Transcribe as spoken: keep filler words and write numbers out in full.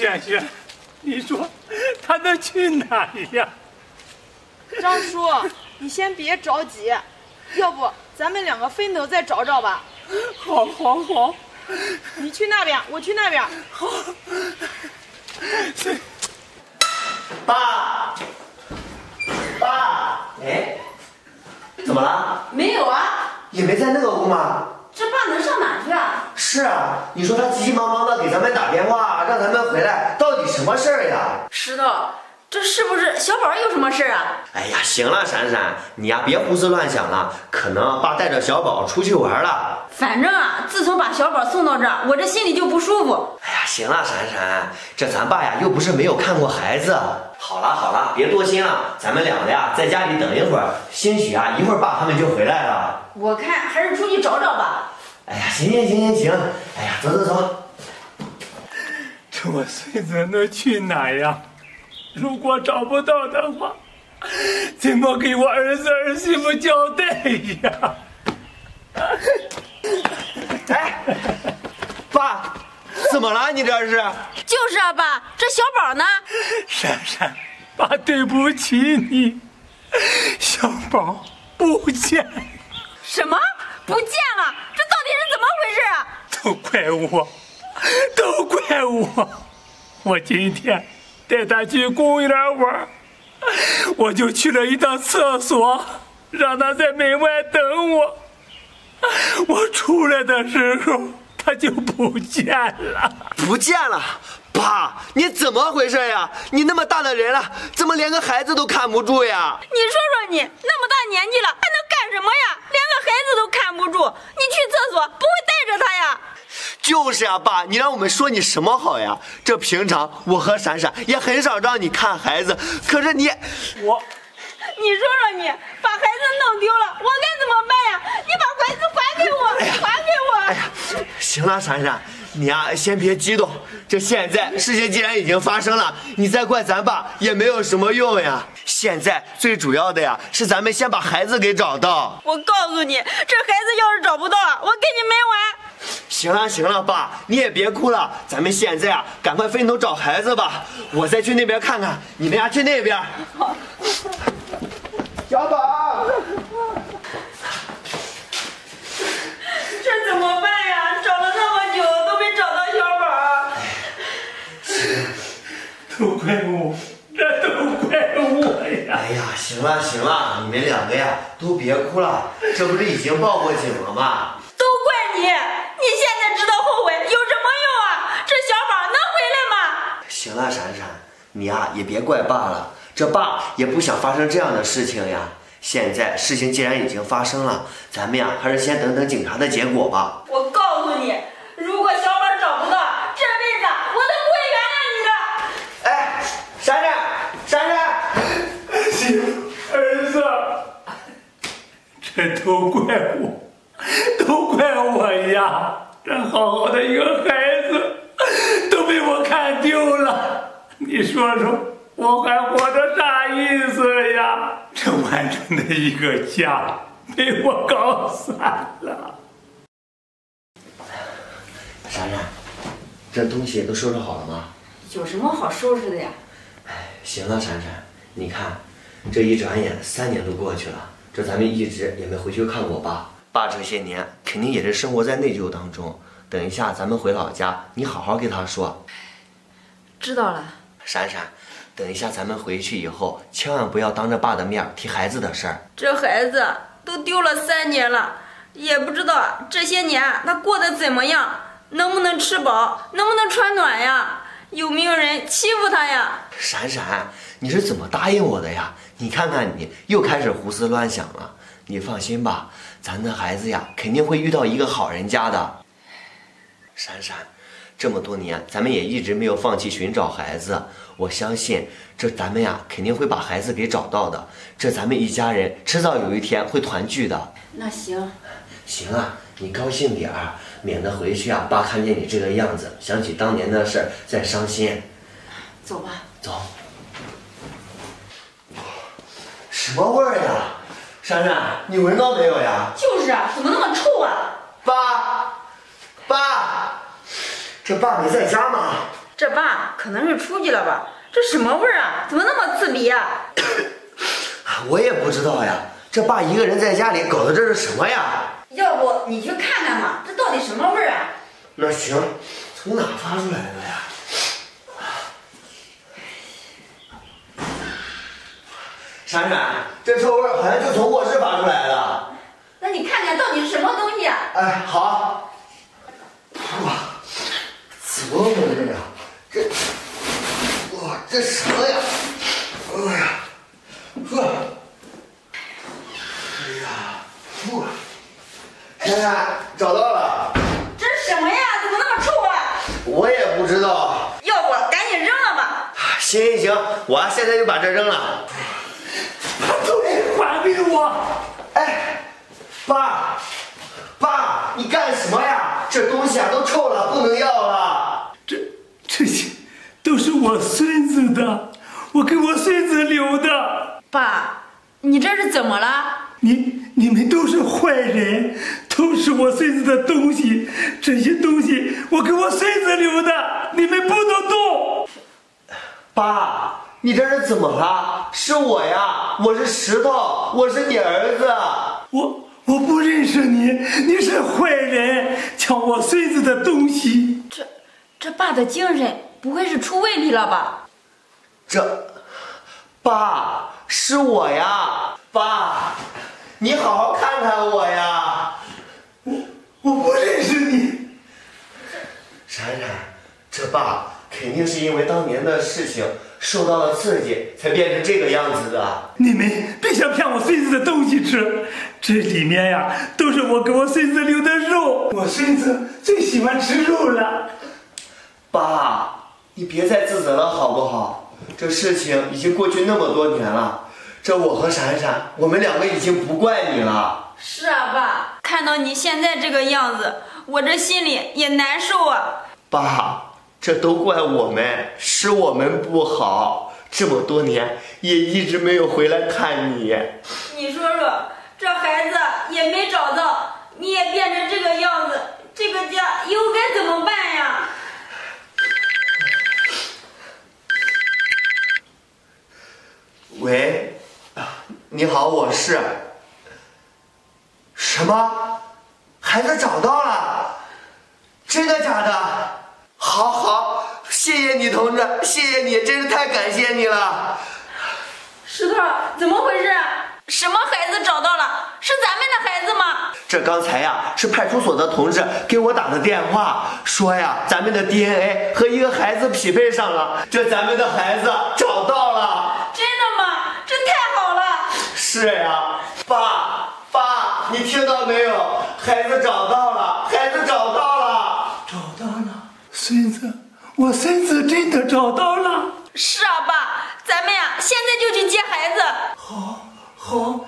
先生，你说他能去哪里呀？张叔，你先别着急，要不咱们两个分头再找找吧。好，好，好。你去那边，我去那边。好。爸，爸，哎，怎么了？没有啊。也没在那个屋吗？这爸能上哪去啊？ 是啊，你说他急急忙忙的给咱们打电话，让咱们回来，到底什么事儿呀？石头，这是不是小宝有什么事儿啊？哎呀，行了，闪闪，你呀别胡思乱想了，可能爸带着小宝出去玩了。反正啊，自从把小宝送到这儿，我这心里就不舒服。哎呀，行了，闪闪，这咱爸呀又不是没有看过孩子。好了好了，别多心了，咱们两个呀在家里等一会儿，兴许啊一会儿爸他们就回来了。我看还是出去找找吧。 哎呀，行行行行行，哎呀，走走走。这我孙子能去哪呀？如果找不到的话，怎么给我儿子儿媳妇交代呀？哎，爸，怎么了？你这是？就是啊，爸，这小宝呢？闪闪，爸对不起你，小宝不见。什么？ 不见了，这到底是怎么回事啊？都怪我，都怪我！我今天带他去公园玩，我就去了一趟厕所，让他在门外等我。我出来的时候，他就不见了，不见了！爸，你怎么回事呀？你那么大的人了，怎么连个孩子都看不住呀？你说说你，那么大年纪了，还能干什么呀？ 孩子都看不住，你去厕所不会带着他呀？就是呀，爸，你让我们说你什么好呀？这平常我和闪闪也很少让你看孩子，可是你，我，你说说你把孩子弄丢了，我该怎么办呀？你把孩子还给我，哎呀，还给我！哎呀，行了，闪闪，你呀先别激动，这现在事情既然已经发生了，你再怪咱爸也没有什么用呀。 现在最主要的呀，是咱们先把孩子给找到。我告诉你，这孩子要是找不到啊，我跟你没完。行了行了，爸，你也别哭了，咱们现在啊，赶快分头找孩子吧。我再去那边看看，你们呀去那边。好。小宝，这怎么办呀？找了那么久都没找到小宝。都怪我。 这都怪我呀！哎呀，行了行了，你们两个呀都别哭了，这不是已经报过警了吗？都怪你！你现在知道后悔有什么用啊？这小宝能回来吗？行了，闪闪，你呀也别怪爸了，这爸也不想发生这样的事情呀。现在事情既然已经发生了，咱们呀还是先等等警察的结果吧。我告诉你，如果小宝找不到，这辈子我都不会原谅你的。哎，闪闪。 闪闪，儿子，这都怪我，都怪我呀！这好好的一个孩子都被我看丢了，你说说，我还活着啥意思呀？这完整的一个家被我搞散了。闪闪，这东西都收拾好了吗？有什么好收拾的呀？ 行了，闪闪，你看，这一转眼三年都过去了，这咱们一直也没回去看我爸。爸这些年肯定也是生活在内疚当中。等一下咱们回老家，你好好跟他说。知道了。闪闪，等一下咱们回去以后，千万不要当着爸的面提孩子的事儿。这孩子都丢了三年了，也不知道这些年他过得怎么样，能不能吃饱，能不能穿暖呀？ 有没有人欺负他呀？闪闪，你是怎么答应我的呀？你看看你又开始胡思乱想了。你放心吧，咱的孩子呀，肯定会遇到一个好人家的。闪闪，这么多年，咱们也一直没有放弃寻找孩子。我相信，这咱们呀，肯定会把孩子给找到的。这咱们一家人迟早有一天会团聚的。那行，行啊，你高兴点儿。 免得回去啊，爸看见你这个样子，想起当年的事儿再伤心。走吧，走。什么味儿呀？珊珊，你闻到没有呀？就是啊，怎么那么臭啊？爸，爸，这爸没在家吗？这爸可能是出去了吧？这什么味儿啊？怎么那么刺鼻啊？我也不知道呀，这爸一个人在家里搞的这是什么呀？要不你去看看吧，这到底什么味儿啊？那行，从哪发出来的呀？ 闪闪，这臭味好像就从卧室发出来的。那你看看到底是什么东西啊？哎，好。哇，怎么回事啊？这，哇，这什么呀？哎呀，呵，哎呀，哇，闪闪找到了。这是什么呀？怎么那么臭啊？我也不知道。要不赶紧扔了吧。行行行，我现在就把这扔了。 他都得反对我！哎，爸，爸，你干什么呀？这东西啊都臭了，不能要了。这这些都是我孙子的，我给我孙子留的。爸，你这是怎么了？你你们都是坏人，都是我孙子的东西，这些东西我给我孙子留的，你们不能动。爸。 你这是怎么了？是我呀，我是石头，我是你儿子。我我不认识你，你是坏人，抢我孙子的东西。这这爸的精神不会是出问题了吧？这爸是我呀，爸，你好好看看我呀。我我不认识你，闪闪，这爸肯定是因为当年的事情。 受到了刺激才变成这个样子的。你们别想骗我孙子的东西吃，这里面呀都是我给我孙子留的肉，我孙子最喜欢吃肉了。爸，你别再自责了好不好？这事情已经过去那么多年了，这我和闪闪，我们两个已经不怪你了。是啊，爸，看到你现在这个样子，我这心里也难受啊。爸。 这都怪我们，是我们不好，这么多年也一直没有回来看你。你说说，这孩子也没找到，你也变成这个样子，这个家以后该怎么办呀？喂，你好，我是。什么？孩子找到了？真的假的？ 好好，谢谢你同志，谢谢你，真是太感谢你了。石头，怎么回事？什么孩子找到了？是咱们的孩子吗？这刚才呀，是派出所的同志给我打的电话，说呀，咱们的 D N A 和一个孩子匹配上了，这咱们的孩子找到了。真的吗？这太好了。是呀，爸爸，你听到没有？孩子找到了，孩子找到了，找到了。 孙子，我孙子真的找到了。是啊，爸，咱们呀，现在就去接孩子。好，好，